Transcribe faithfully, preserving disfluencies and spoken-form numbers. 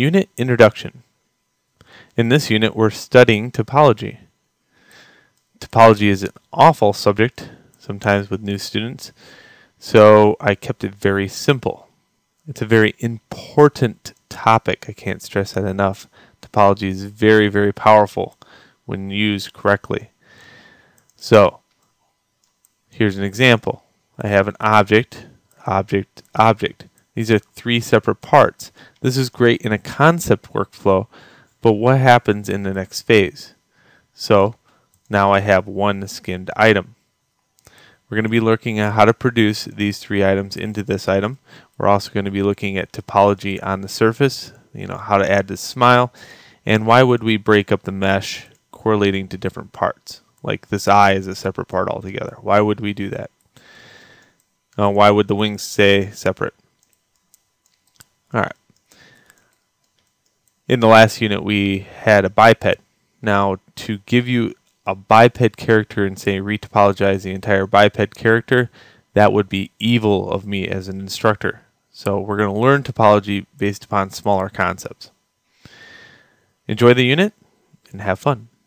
Unit Introduction. In this unit, we're studying topology. Topology is an awful subject, sometimes with new students, so I kept it very simple. It's a very important topic. I can't stress that enough. Topology is very, very powerful when used correctly. So, here's an example. I have an object, object, object. These are three separate parts. This is great in a concept workflow, but what happens in the next phase? So now I have one skimmed item. We're going to be looking at how to produce these three items into this item. We're also going to be looking at topology on the surface, you know, how to add this smile, and why would we break up the mesh correlating to different parts? Like this eye is a separate part altogether. Why would we do that? Uh, why would the wings stay separate? All right. In the last unit, we had a biped. Now, to give you a biped character and say retopologize the entire biped character, that would be evil of me as an instructor. So we're going to learn topology based upon smaller concepts. Enjoy the unit and have fun.